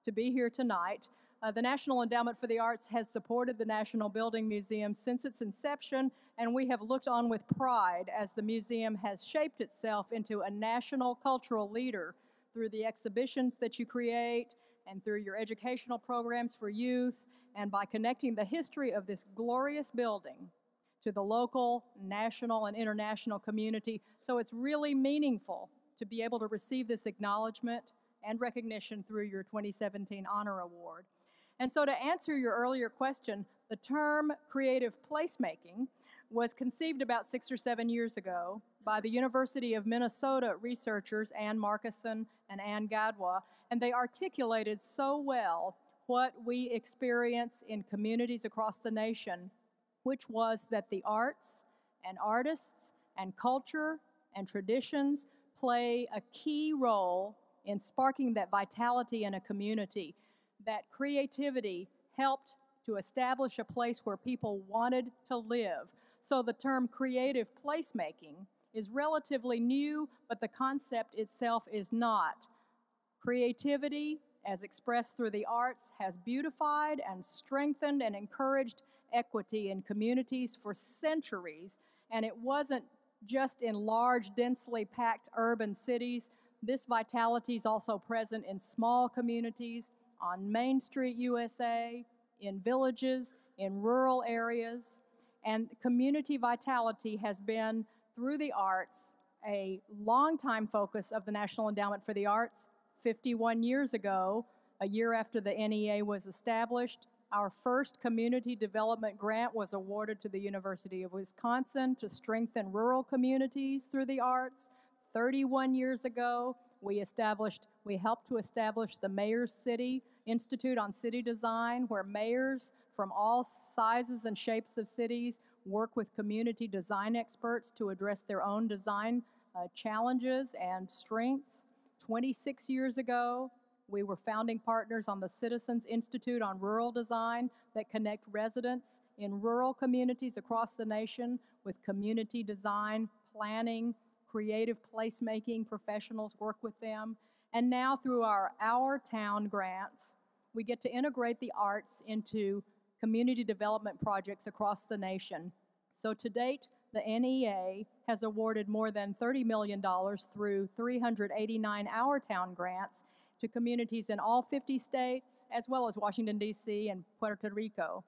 to be here tonight. Uh, the National Endowment for the Arts has supported the National Building Museum since its inception, and we have looked on with pride as the museum has shaped itself into a national cultural leader through the exhibitions that you create and through your educational programs for youth, and by connecting the history of this glorious building to the local, national, and international community. So it's really meaningful to be able to receive this acknowledgement and recognition through your twenty seventeen Honor Award. And so to answer your earlier question, the term creative placemaking was conceived about six or seven years ago by the University of Minnesota researchers Ann Markison and Ann Gadwa, and they articulated so well what we experience in communities across the nation, which was that the arts and artists and culture and traditions play a key role in sparking that vitality in a community, that creativity helped to establish a place where people wanted to live. So the term creative placemaking is relatively new, but the concept itself is not. Creativity, as expressed through the arts, has beautified and strengthened and encouraged equity in communities for centuries, and it wasn't just in large, densely packed urban cities. This vitality is also present in small communities, on Main Street U S A, in villages, in rural areas. And community vitality has been, through the arts, a long-time focus of the National Endowment for the Arts. fifty-one years ago, a year after the N E A was established, our first community development grant was awarded to the University of Wisconsin to strengthen rural communities through the arts. thirty-one years ago, we established, we helped to establish the Mayor's City Institute on City Design, where mayors from all sizes and shapes of cities work with community design experts to address their own design uh, challenges and strengths. twenty-six years ago, we were founding partners on the Citizens Institute on Rural Design that connect residents in rural communities across the nation with community design, planning, creative placemaking. Professionals work with them. And now through our Our Town grants, we get to integrate the arts into community development projects across the nation. So to date, the N E A has awarded more than thirty million dollars through three hundred eighty-nine Our Town grants to communities in all fifty states, as well as Washington, D C and Puerto Rico.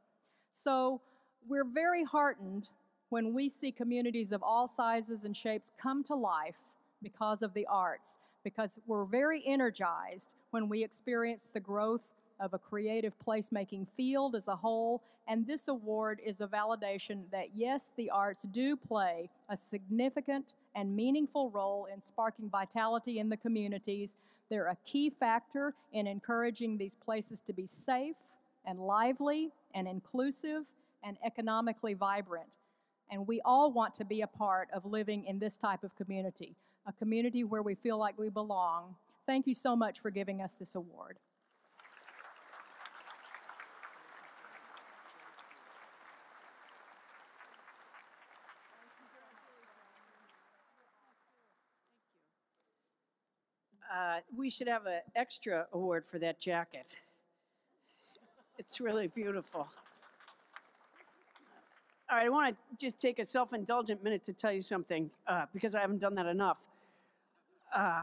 So we're very heartened when we see communities of all sizes and shapes come to life because of the arts, because we're very energized when we experience the growth of a creative placemaking field as a whole, and this award is a validation that yes, the arts do play a significant and meaningful role in sparking vitality in the communities. They're a key factor in encouraging these places to be safe and lively and inclusive and economically vibrant. And we all want to be a part of living in this type of community, a community where we feel like we belong. Thank you so much for giving us this award. Uh, we should have an extra award for that jacket. It's really beautiful. All right, I want to just take a self-indulgent minute to tell you something, uh, because I haven't done that enough. Uh,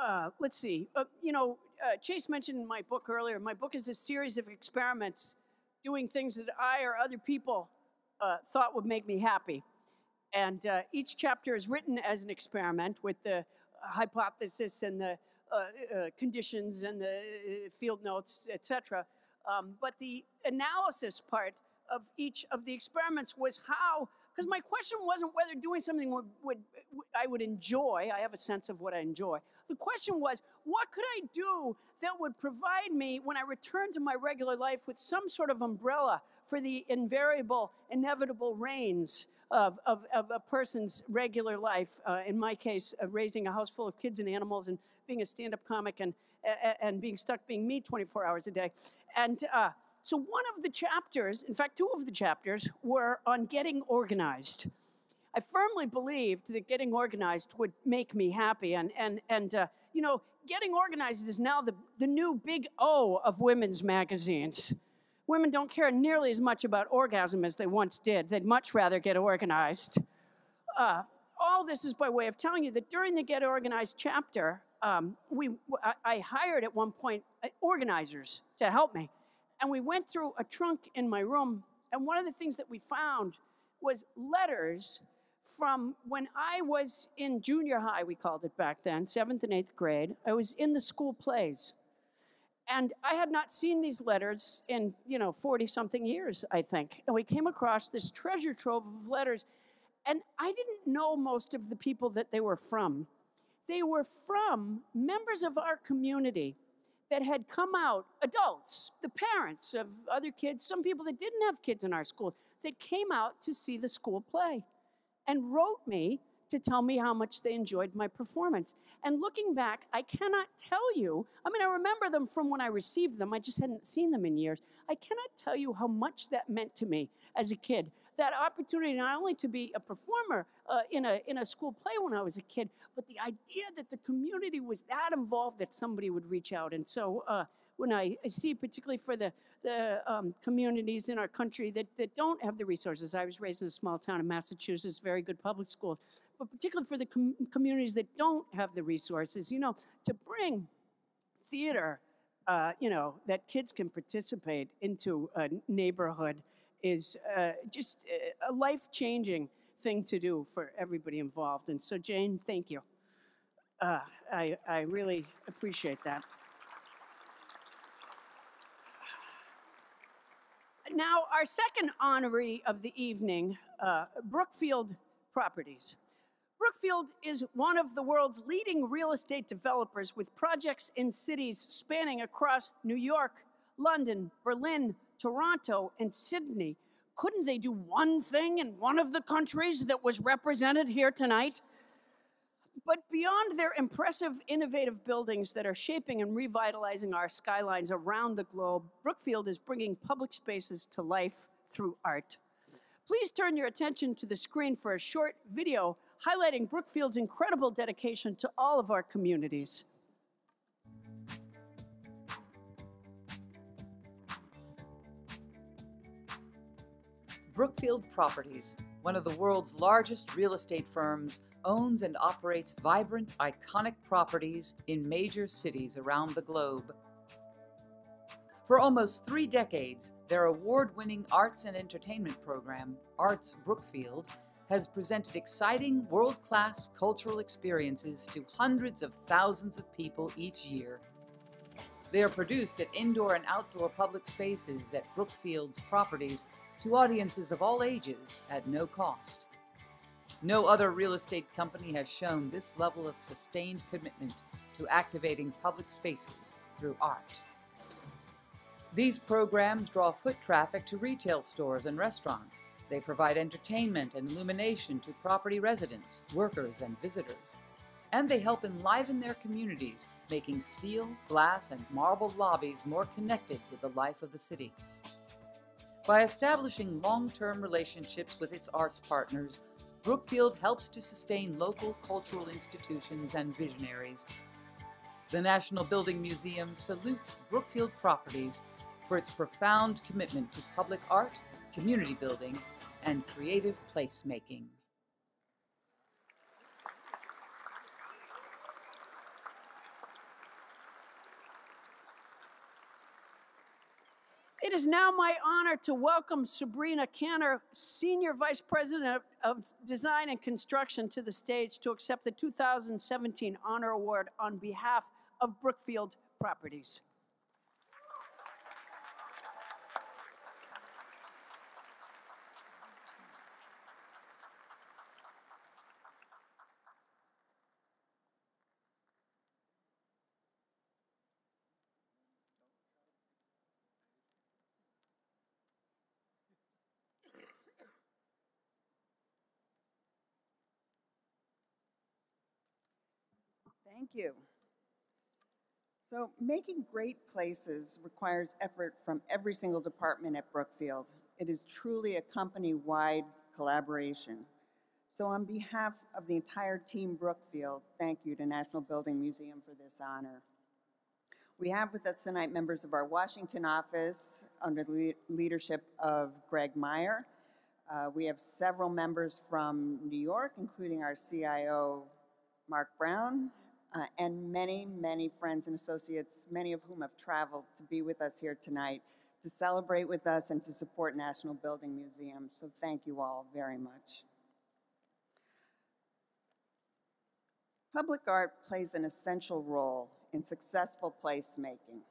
uh, let's see. Uh, you know, uh, Chase mentioned my book earlier. My book is a series of experiments doing things that I or other people uh, thought would make me happy. And uh, each chapter is written as an experiment with the hypothesis and the uh, uh, conditions and the field notes, et cetera. Um, but the analysis part of each of the experiments was how, because my question wasn't whether doing something would, would, I would enjoy. I have a sense of what I enjoy. The question was, what could I do that would provide me, when I return to my regular life, with some sort of umbrella for the invariable, inevitable rains of, of, of a person's regular life, uh, in my case, uh, raising a house full of kids and animals and being a stand-up comic and, uh, and being stuck being me twenty-four hours a day. And uh, so one of the chapters, in fact, two of the chapters, were on getting organized. I firmly believed that getting organized would make me happy. And, and, and uh, you know, getting organized is now the, the new big O of women's magazines. Women don't care nearly as much about orgasm as they once did. They'd much rather get organized. Uh, all this is by way of telling you that during the Get Organized chapter, um, we, I, I hired at one point organizers to help me. And we went through a trunk in my room. And one of the things that we found was letters from when I was in junior high, we called it back then, seventh and eighth grade. I was in the school plays. And I had not seen these letters in, you know, forty-something years, I think. And we came across this treasure trove of letters. And I didn't know most of the people that they were from. They were from members of our community that had come out, adults, the parents of other kids, some people that didn't have kids in our schools, that came out to see the school play and wrote me to tell me how much they enjoyed my performance. And looking back, I cannot tell you, I mean, I remember them from when I received them, I just hadn't seen them in years. I cannot tell you how much that meant to me as a kid. That opportunity not only to be a performer uh, in, a, in a school play when I was a kid, but the idea that the community was that involved that somebody would reach out. And so uh, when I, I see, particularly for the, the um, communities in our country that, that don't have the resources, I was raised in a small town in Massachusetts, very good public schools, but particularly for the com communities that don't have the resources, you know, to bring theater, uh, you know, that kids can participate into a neighborhood is uh, just a life-changing thing to do for everybody involved. And so, Jane, thank you. Uh, I, I really appreciate that. Now, our second honoree of the evening, uh, Brookfield Properties. Brookfield is one of the world's leading real estate developers with projects in cities spanning across New York, London, Berlin, Toronto, and Sydney. Couldn't they do one thing in one of the countries that was represented here tonight? But beyond their impressive, innovative buildings that are shaping and revitalizing our skylines around the globe, Brookfield is bringing public spaces to life through art. Please turn your attention to the screen for a short video highlighting Brookfield's incredible dedication to all of our communities. Brookfield Properties, one of the world's largest real estate firms, owns and operates vibrant, iconic properties in major cities around the globe. For almost three decades, their award-winning arts and entertainment program, Arts Brookfield, has presented exciting, world-class cultural experiences to hundreds of thousands of people each year. They are produced at indoor and outdoor public spaces at Brookfield's properties to audiences of all ages at no cost. No other real estate company has shown this level of sustained commitment to activating public spaces through art. These programs draw foot traffic to retail stores and restaurants. They provide entertainment and illumination to property residents, workers, and visitors. And they help enliven their communities, making steel, glass, and marble lobbies more connected with the life of the city. By establishing long-term relationships with its arts partners, Brookfield helps to sustain local cultural institutions and visionaries. The National Building Museum salutes Brookfield Properties for its profound commitment to public art, community building, and creative placemaking. It is now my honor to welcome Sabrina Cantor, Senior Vice President of Design and Construction, to the stage to accept the two thousand seventeen Honor Award on behalf of Brookfield Properties. Thank you. So making great places requires effort from every single department at Brookfield. It is truly a company-wide collaboration. So on behalf of the entire team Brookfield, thank you to National Building Museum for this honor. We have with us tonight members of our Washington office under the le leadership of Greg Meyer. Uh, we have several members from New York, including our C I O, Mark Brown, Uh, and many, many friends and associates, many of whom have traveled to be with us here tonight to celebrate with us and to support National Building Museum. So thank you all very much. Public art plays an essential role in successful placemaking.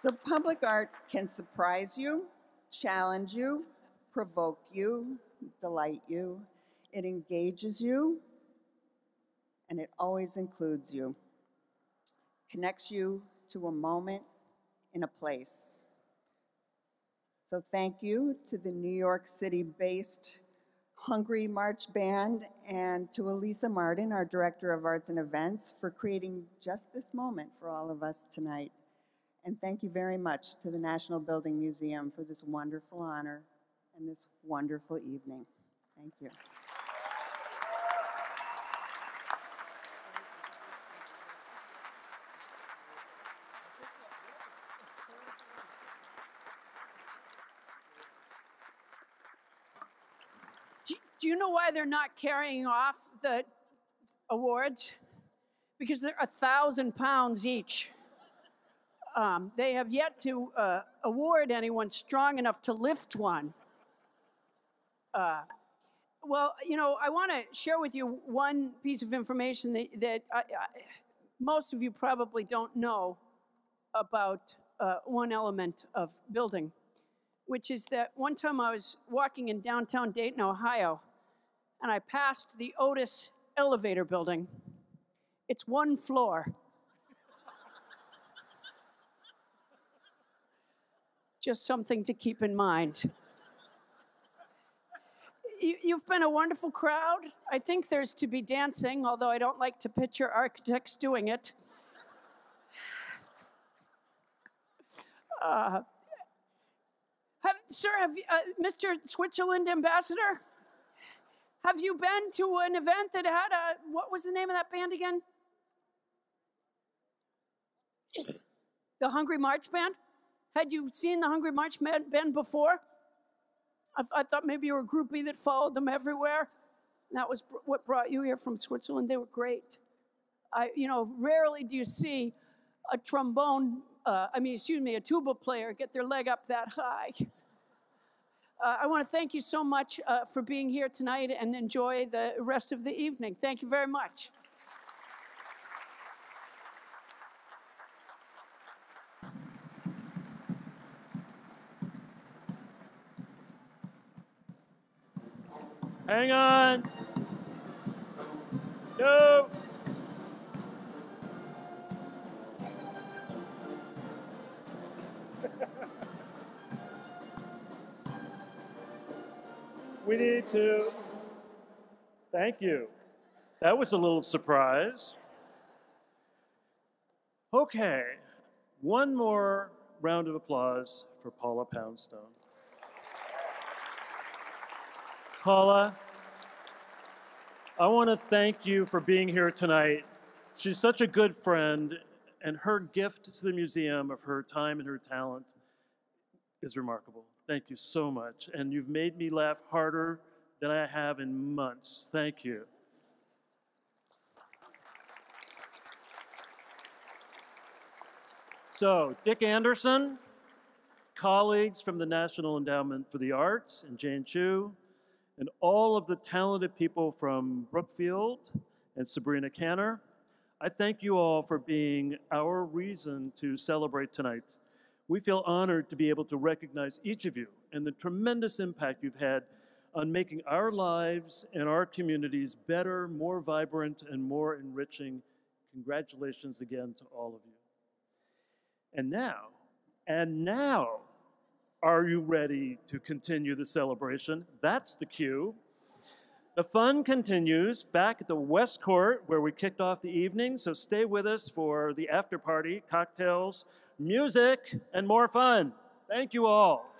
So public art can surprise you, challenge you, provoke you, delight you. It engages you, and it always includes you. Connects you to a moment in a place. So thank you to the New York City-based Hungry March Band and to Elisa Martin, our Director of Arts and Events, for creating just this moment for all of us tonight. And thank you very much to the National Building Museum for this wonderful honor and this wonderful evening. Thank you. Do, do you know why they're not carrying off the awards? Because they're a thousand pounds each. Um, they have yet to uh, award anyone strong enough to lift one. Uh, well, you know, I want to share with you one piece of information that, that I, I, most of you probably don't know about uh, one element of building, which is that one time I was walking in downtown Dayton, Ohio, and I passed the Otis Elevator Building. It's one floor. Just something to keep in mind. You've been a wonderful crowd. I think there's to be dancing, although I don't like to picture architects doing it. Uh, have, sir, have you, uh, Mister Switzerland Ambassador, have you been to an event that had a, what was the name of that band again? The Hungry March Band? Had you seen the Hungry March Band before? I, I thought maybe you were a groupie that followed them everywhere. That was what brought you here from Switzerland. They were great. I, you know, rarely do you see a trombone, uh, I mean, excuse me, a tuba player get their leg up that high. Uh, I want to thank you so much uh, for being here tonight, and enjoy the rest of the evening. Thank you very much. Hang on. No. We need to. Thank you. That was a little surprise. Okay. One more round of applause for Paula Poundstone. Paula, I want to thank you for being here tonight. She's such a good friend, and her gift to the museum of her time and her talent is remarkable. Thank you so much. And you've made me laugh harder than I have in months. Thank you. So, Dick Anderson, colleagues from the National Endowment for the Arts, and Jane Chu, and all of the talented people from Brookfield and Sabrina Canner, I thank you all for being our reason to celebrate tonight. We feel honored to be able to recognize each of you and the tremendous impact you've had on making our lives and our communities better, more vibrant, and more enriching. Congratulations again to all of you. And now, and now, are you ready to continue the celebration? That's the cue. The fun continues back at the West Court where we kicked off the evening, so stay with us for the after party, cocktails, music, and more fun. Thank you all.